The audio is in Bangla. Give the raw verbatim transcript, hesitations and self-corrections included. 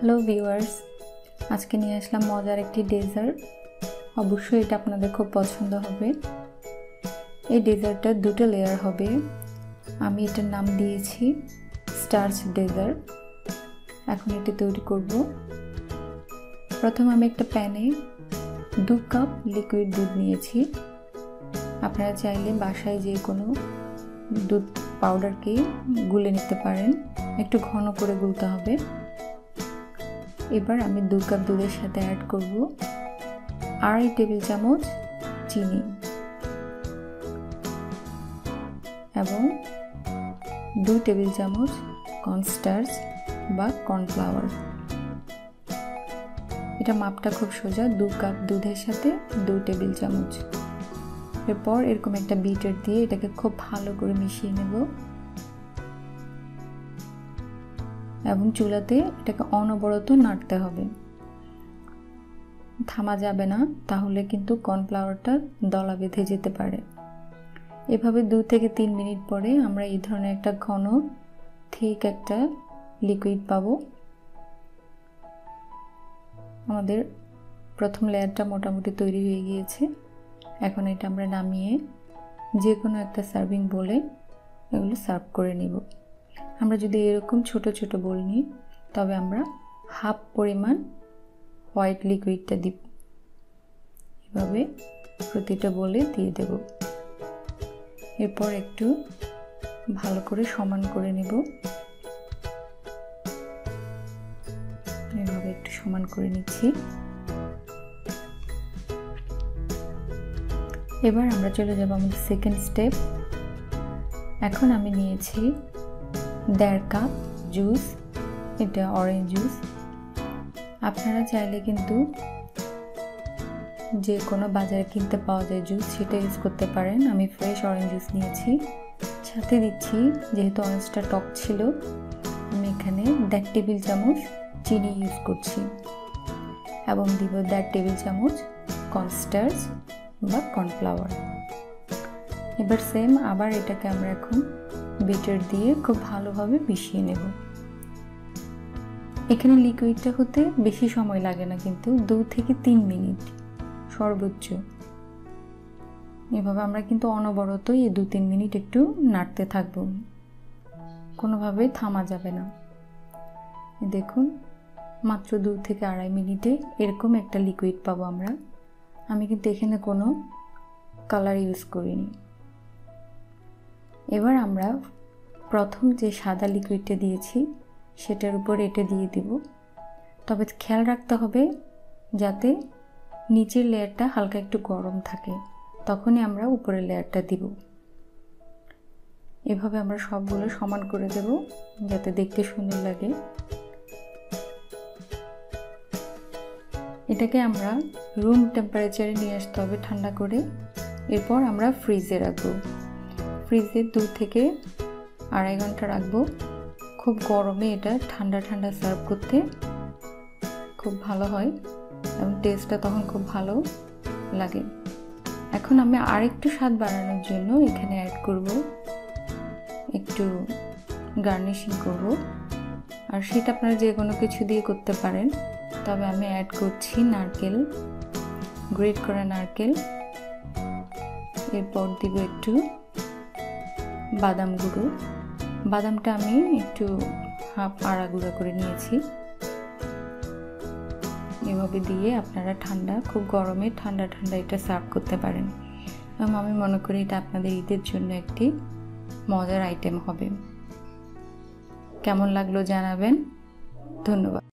হ্যালো ভিউয়ার্স, আজকে নিয়ে আসলাম মজার একটি ডেজার্ট। অবশ্যই এটা আপনাদের খুব পছন্দ হবে। এই ডেজার্টটার দুটো লেয়ার হবে। আমি এটার নাম দিয়েছি স্টার্চ ডেজার্ট। এখন এটি তৈরি করব। প্রথম আমি একটা প্যানে দু কাপ লিকুইড দুধ নিয়েছি। আপনারা চাইলে বাসায় যে কোনো দুধ পাউডারকে গুলে নিতে পারেন, একটু ঘন করে গুলতে হবে। এবার আমি দু কাপ দুধের সাথে অ্যাড করব আড়াই টেবিল চামচ চিনি এবং দু টেবিল চামচ কর্নস্টার্চ বা কর্নফ্লাওয়ার। এটা মাপটা খুব সোজা, দু কাপ দুধের সাথে দু টেবিল চামচ। এরপর এরকম একটা বিটার দিয়ে এটাকে খুব ভালো করে মিশিয়ে নেব এবং চুলাতে এটাকে অনবরত নাড়তে হবে, থামা যাবে না, তাহলে কিন্তু কর্নফ্লাওয়ারটা দলা বেঁধে যেতে পারে। এভাবে দু থেকে তিন মিনিট পরে আমরা এই ধরনের একটা ঘন ঠিক একটা লিকুইড পাবো। আমাদের প্রথম লেয়ারটা মোটামুটি তৈরি হয়ে গিয়েছে। এখন এটা আমরা নামিয়ে যে কোনো একটা সার্ভিং বোলে এগুলো সার্ভ করে নিব। আমরা যদি এরকম ছোট ছোট বোল নিই, তবে আমরা হাফ পরিমাণ হোয়াইট লিকুইডটা দিব, এভাবে প্রতিটা বোলে দিয়ে দেব। এরপর একটু ভালো করে সমান করে নেব, এভাবে একটু সমান করে নিচ্ছি। এবার আমরা চলে যাব আমাদের সেকেন্ড স্টেপ। এখন আমি নিয়েছি দেড় কাপ জুস, এটা অরেঞ্জ জুস। আপনারা চাইলে কিন্তু যে কোনো বাজারে কিনতে পাওয়া যায় জুস, সেটা ইউজ করতে পারেন। আমি ফ্রেশ অরেঞ্জ জুস নিয়েছি। সাথে দিচ্ছি, যেহেতু অরেঞ্জটা টক ছিল, আমি এখানে দেড় টেবিল চামচ চিনি ইউজ করছি এবং দিব দেড় টেবিল চামচ কর্নস্টার্চ বা কর্নফ্লাওয়ার। এবার সেম আবার এটাকে আমরা এখন বিটার দিয়ে খুব ভালোভাবে মিশিয়ে নেব। এখানে লিকুইডটা হতে বেশি সময় লাগে না, কিন্তু দু থেকে তিন মিনিট সর্বোচ্চ। এভাবে আমরা কিন্তু অনবরতই এই দু তিন মিনিট একটু নাড়তে থাকব, কোনোভাবে থামা যাবে না। দেখুন, মাত্র দু থেকে আড়াই মিনিটে এরকম একটা লিকুইড পাবো আমরা। আমি কিন্তু এখানে কোনো কালার ইউজ করিনি। এবার আমরা প্রথম যে সাদা লিকুইডটা দিয়েছি সেটার উপর এটা দিয়ে দেব। তবে খেয়াল রাখতে হবে যাতে নিচের লেয়ারটা হালকা একটু গরম থাকে, তখনই আমরা উপরের লেয়ারটা দিব। এভাবে আমরা সবগুলো সমান করে দেব যাতে দেখতে সুন্দর লাগে। এটাকে আমরা রুম টেম্পারেচারে নিয়ে আসতে হবে ঠান্ডা করে। এরপর আমরা ফ্রিজে রাখবো, ফ্রিজে দু থেকে আড়াই ঘন্টা রাখবো। খুব গরমে এটা ঠান্ডা ঠান্ডা সার্ভ করতে খুব ভালো হয় এবং টেস্টটা তখন খুব ভালো লাগে। এখন আমি আরেকটু স্বাদ বাড়ানোর জন্য এখানে অ্যাড করব, একটু গার্নিশিং করব, আর সেটা আপনারা যে কোনো কিছু দিয়ে করতে পারেন। তবে আমি অ্যাড করছি নারকেল, গ্রেট করা নারকেল। এরপর দিব একটু বাদাম গুঁড়ো। বাদামটা আমি একটু হাফ আড়া গুঁড়ো করে নিয়েছি। এভাবে দিয়ে আপনারা ঠান্ডা, খুব গরমে ঠান্ডা ঠান্ডা এটা সার্ভ করতে পারেন। এবং আমি মনে করি এটা আপনাদের ঈদের জন্য একটি মজার আইটেম হবে। কেমন লাগলো জানাবেন। ধন্যবাদ।